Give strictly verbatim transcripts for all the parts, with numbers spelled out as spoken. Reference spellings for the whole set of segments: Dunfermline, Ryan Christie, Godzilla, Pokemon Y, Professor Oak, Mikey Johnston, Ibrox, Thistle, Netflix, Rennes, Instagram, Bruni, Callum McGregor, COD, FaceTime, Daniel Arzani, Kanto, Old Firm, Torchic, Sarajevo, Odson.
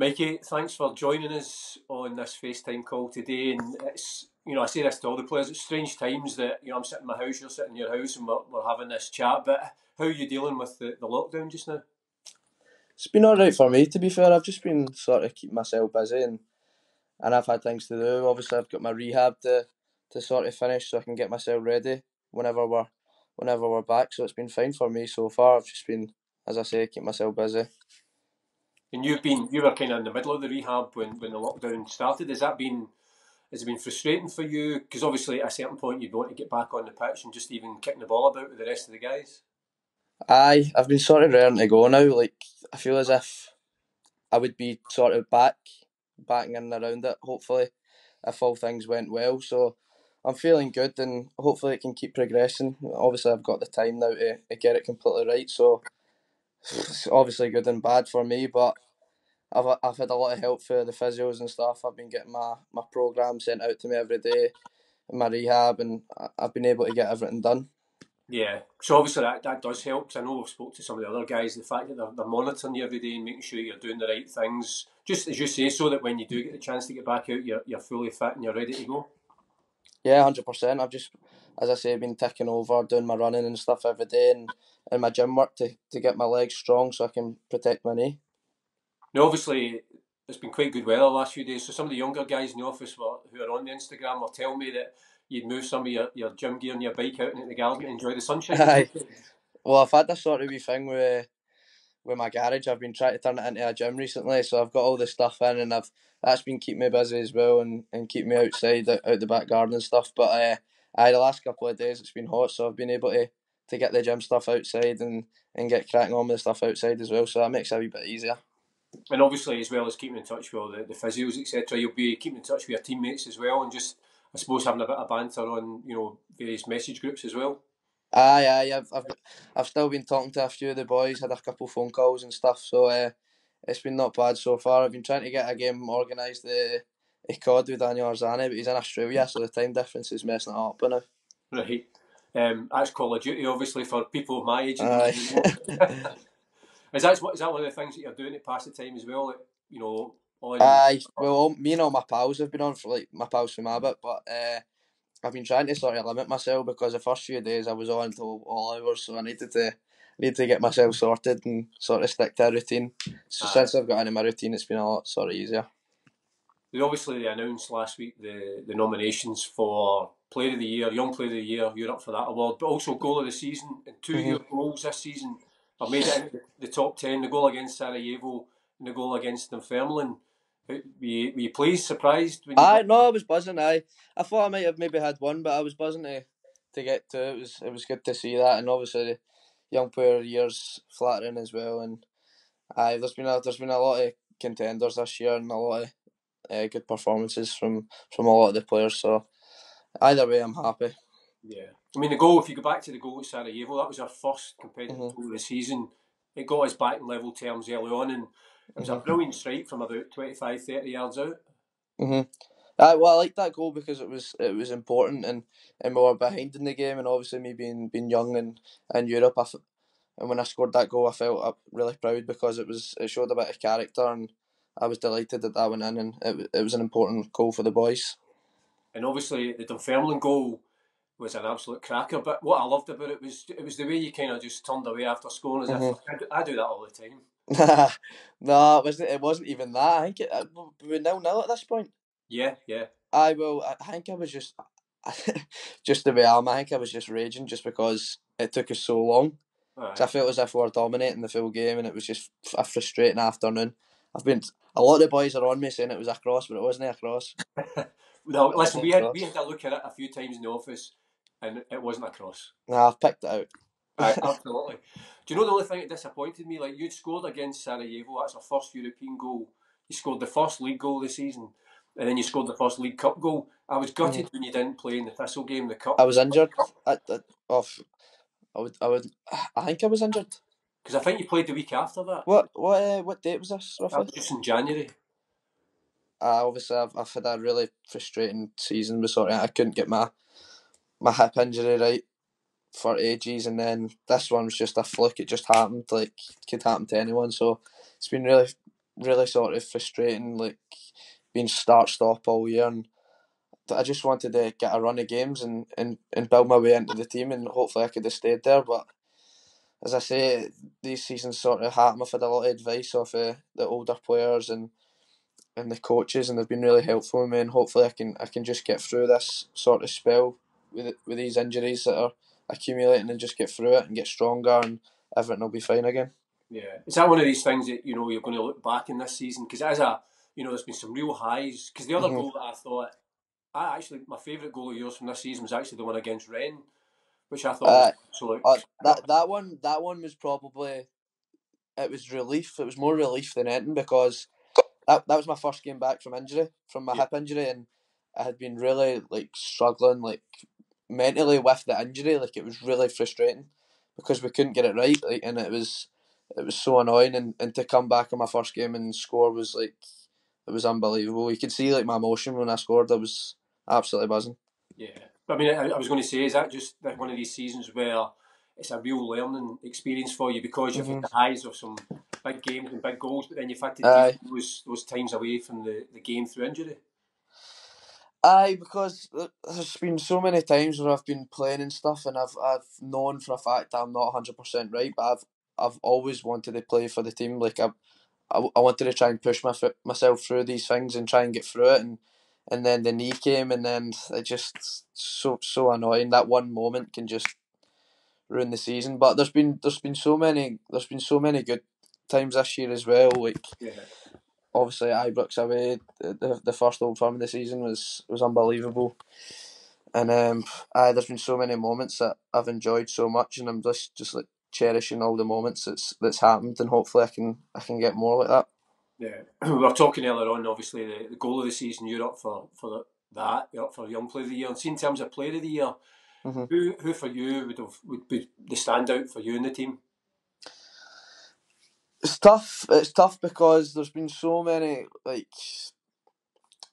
Mikey, thanks for joining us on this FaceTime call today. And it's, you know, I say this to all the players, it's strange times that, you know, I'm sitting in my house, you're sitting in your house, and we're, we're having this chat. But how are you dealing with the, the lockdown just now? It's been alright for me, to be fair. I've just been sort of keeping myself busy, and and I've had things to do. Obviously, I've got my rehab to, to sort of finish so I can get myself ready whenever we're whenever we're back. So it's been fine for me so far. I've just been, as I say, keeping myself busy. And you've been, you were kind of in the middle of the rehab when, when the lockdown started. Has that been, has it been frustrating for you? Because obviously at a certain point you'd want to get back on the pitch and just even kicking the ball about with the rest of the guys. Aye, I've been sort of raring to go now. Like, I feel as if I would be sort of back, backing in and around it, hopefully, if all things went well. So I'm feeling good, and hopefully it can keep progressing. Obviously, I've got the time now to, to get it completely right. So it's obviously good and bad for me, but I've I've had a lot of help for the physios and stuff. I've been getting my, my programme sent out to me every day, in my rehab, and I've been able to get everything done. Yeah, so obviously that, that does help, because I know we've spoke to some of the other guys, the fact that they're, they're monitoring you every day and making sure you're doing the right things, just as you say, so that when you do get the chance to get back out, you're, you're fully fit and you're ready to go. Yeah, one hundred percent. I've just, as I say, been ticking over, doing my running and stuff every day, and, and my gym work to, to get my legs strong so I can protect my knee. Now, obviously, it's been quite good weather the last few days, so some of the younger guys in the office were, who are on the Instagram will tell me that you'd move some of your, your gym gear and your bike out into the garden and enjoy the sunshine. Aye. Well, I've had this sort of wee thing with, with my garage. I've been trying to turn it into a gym recently, so I've got all this stuff in, and I've that's been keeping me busy as well, and, and keeping me outside, out, out the back garden and stuff. But uh, aye, the last couple of days it's been hot, so I've been able to, to get the gym stuff outside and, and get cracking on with the stuff outside as well, so that makes it a wee bit easier. And obviously, as well as keeping in touch with all the, the physios, et cetera, you'll be keeping in touch with your teammates as well, and just, I suppose, having a bit of banter on, you know, various message groups as well. Aye, aye, I've I've, I've still been talking to a few of the boys, had a couple of phone calls and stuff, so uh, it's been not bad so far. I've been trying to get a game organised, the uh, C O D with Daniel Arzani, but he's in Australia, so the time difference is messing it up by now. Right, um, that's Call of Duty, obviously, for people of my age. Aye. Is that, is that one of the things that you're doing to pass the time as well? Like, you know, on... Aye, well, all, me and all my pals have been on for, like, my pals from Abbott, but uh, I've been trying to sort of limit myself, because the first few days I was on until all hours, so I needed to need to get myself sorted and sort of stick to a routine. So Aye. Since I've got into my routine, it's been a lot sort of easier. They obviously they announced last week the, the nominations for Player of the Year, Young Player of the Year. You're up for that award, but also Goal of the Season, and two mm-hmm. of your goals this season have made it into the top ten. The goal against Sarajevo and the goal against Dunfermline. Were you, were you pleased, surprised? When you aye, got... no, I was buzzing. Aye, I thought I might have maybe had one, but I was buzzing to, to get two. It was it was good to see that, and obviously the Young Player of the Year's flattering as well. And aye, there's been a, there's been a lot of contenders this year, and a lot of uh, good performances from, from a lot of the players. So either way, I'm happy. Yeah, I mean the goal. If you go back to the goal at Sarajevo, that was our first competitive mm-hmm. goal of the season. It got us back in level terms early on, and it was a brilliant strike from about twenty-five, thirty yards out. Mhm. Uh, well, I liked that goal because it was it was important, and, and we were behind in the game, and obviously me being being young in, in Europe, I f- and when I scored that goal, I felt uh, really proud, because it was it showed a bit of character, and I was delighted that that went in, and it it was an important goal for the boys. And obviously the Dunfermline goal was an absolute cracker, but what I loved about it was it was the way you kind of just turned away after scoring. As mm-hmm. I, do, I do that all the time. No, it wasn't. It wasn't even that. I think it, it, we were nil nil at this point. Yeah, yeah. I will. I think I was just, just the way I'm. I think I was just raging, just because it took us so long. Right. I felt as if we were dominating the full game, and it was just a frustrating afternoon. I've been a lot of the boys are on me saying it was a cross, but it wasn't a cross. No, listen. We had cross. we had a look at it a few times in the office, and it wasn't a cross. Nah, I've picked it out. Right, absolutely. Do you know the only thing that disappointed me? Like, you'd scored against Sarajevo, that's our first European goal. You scored the first league goal of the season, and then you scored the first League Cup goal. I was gutted mm. when you didn't play in the Thistle game, the Cup. I was injured. I, I, oh, I, would, I, would, I think I was injured. Because I think you played the week after that. What What? Uh, what date was this, roughly? That was just in January. Uh, obviously, I've, I've had a really frustrating season. With sort of, I couldn't get my, my hip injury right for ages, and then this one was just a fluke. It just happened. Like, it could happen to anyone. So it's been really really sort of frustrating, like being start-stop all year, and I just wanted to get a run of games and, and, and build my way into the team, and hopefully I could have stayed there. But as I say, these seasons sort of happen. I've had a lot of advice off uh, the older players and and the coaches, and they've been really helpful with me, and hopefully I can I can just get through this sort of spell with with these injuries that are accumulating, and just get through it and get stronger, and everything will be fine again. Yeah, is that one of these things that, you know, you're going to look back in this season? Because as a, you know, there's been some real highs. Because the other mm-hmm. goal that I thought, I actually, my favourite goal of yours from this season was actually the one against Rennes, which I thought uh, was absolute. Uh, that that one that one was probably, it was relief. It was more relief than anything, because that that was my first game back from injury, from my yeah. hip injury, and I had been really like struggling like mentally with the injury. Like, it was really frustrating because we couldn't get it right. Like, and it was it was so annoying, and, and to come back in my first game and score was like, it was unbelievable. You could see like my emotion when I scored. I was absolutely buzzing. Yeah, I mean, I, I was going to say, is that just like one of these seasons where it's a real learning experience for you, because you've mm-hmm. had the highs of some big games and big goals, but then you've had to uh, take those those times away from the, the game through injury? Aye, because there's been so many times where I've been playing and stuff, and I've I've known for a fact I'm not one hundred percent right, but I've I've always wanted to play for the team. Like, I, I, I wanted to try and push my myself through these things and try and get through it, and. And then the knee came, and then it just so so annoying. That one moment can just ruin the season. But there's been there's been so many there's been so many good times this year as well. Like yeah. obviously Ibrox away, the the first Old Firm of the season was was unbelievable. And um, I there's been so many moments that I've enjoyed so much, and I'm just just like cherishing all the moments that's that's happened, and hopefully I can I can get more like that. Yeah, we were talking earlier on, obviously, the, the goal of the season, you're up for, for that, you're up for Young Player of the Year. And see, in terms of Player of the Year, mm-hmm. who who for you would have would be the standout for you in the team? It's tough. It's tough because there's been so many, like,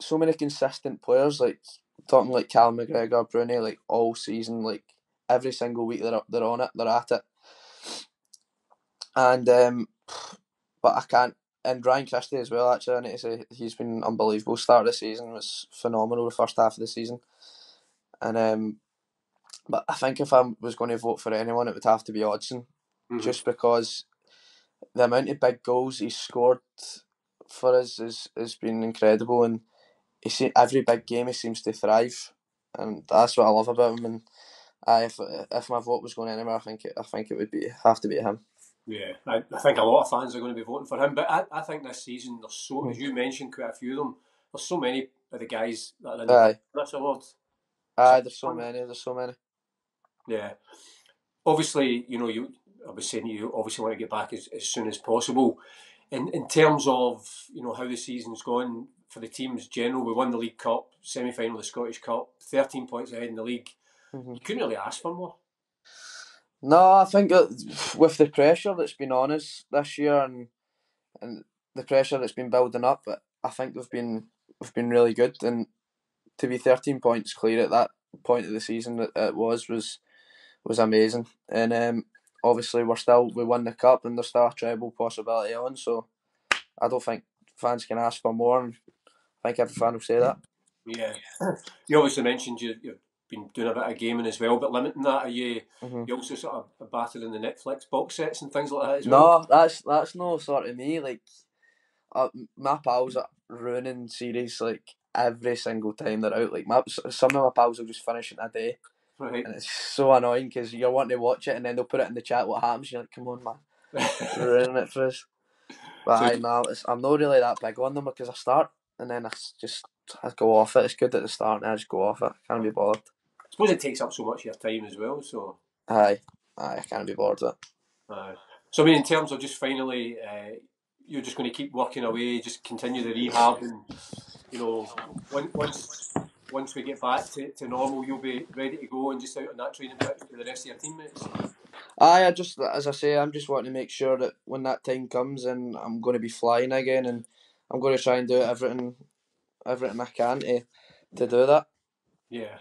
so many consistent players, like, talking like Callum McGregor, Bruni, like, all season, like, every single week they're, up, they're on it, they're at it. And, um, but I can't. And Ryan Christie as well, actually, I need to say he's been unbelievable. Start of the season was phenomenal, the first half of the season. And um, but I think if I was going to vote for anyone, it would have to be Odson. Mm-hmm. Just because the amount of big goals he's scored for us has, has been incredible. And he see, every big game he seems to thrive. And that's what I love about him. And I, if if my vote was going anywhere, I think it, I think it would be have to be him. Yeah, I, I think a lot of fans are going to be voting for him. But I, I think this season, there's so, as you mentioned, quite a few of them, there's so many of the guys that are in the British Awards. Aye, there's so many, there's so many. Yeah. Obviously, you know, you. I was saying you obviously want to get back as, as soon as possible. In, in terms of, you know, how the season's gone for the teams general, we won the League Cup, semi-final of the Scottish Cup, thirteen points ahead in the league. Mm-hmm. You couldn't really ask for more. No, I think with the pressure that's been on us this year, and and the pressure that's been building up, I think we've been we've been really good. And to be thirteen points clear at that point of the season that it was was was amazing. And um, obviously we're still we won the cup, and there's still a treble possibility on. So I don't think fans can ask for more, and I think every fan will say that. Yeah, you obviously mentioned you. You're been doing a bit of gaming as well, but limiting that, are you mm-hmm. you also sort of battered in the Netflix box sets and things like that as well? No, that's that's no sort of me. Like uh, my pals are ruining series like every single time they're out. Like my, some of my pals will just finish in a day, right? And it's so annoying because you're wanting to watch it and then they'll put it in the chat. What happens? You're like, come on, man, you're ruining it for us. But so, I, man, it's, I'm not really that big on them because I start and then I just I go off it. It's good at the start and I just go off it. I can't be bothered. I suppose it takes up so much of your time as well, so... Aye, aye, I can't be bored with it. Aye. So, I mean, in terms of just finally, uh, you're just going to keep working away, just continue the rehab, and, you know, once once we get back to, to normal, you'll be ready to go and just out on that training pitch with the rest of your teammates? Aye, I just, as I say, I'm just wanting to make sure that when that time comes, and I'm going to be flying again, and I'm going to try and do everything, everything I can to, to do that. Yeah.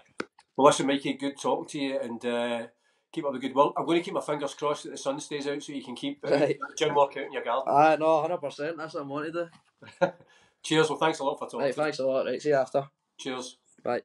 Well, listen, Mikey, good talking to you, and uh, keep up the good work. I'm going to keep my fingers crossed that the sun stays out so you can keep right. the gym workout in your garden. Ah, uh, no, one hundred percent. That's what I'm wanting to do. Cheers. Well, thanks a lot for talking. Right, thanks a lot. Right, see you after. Cheers. Bye.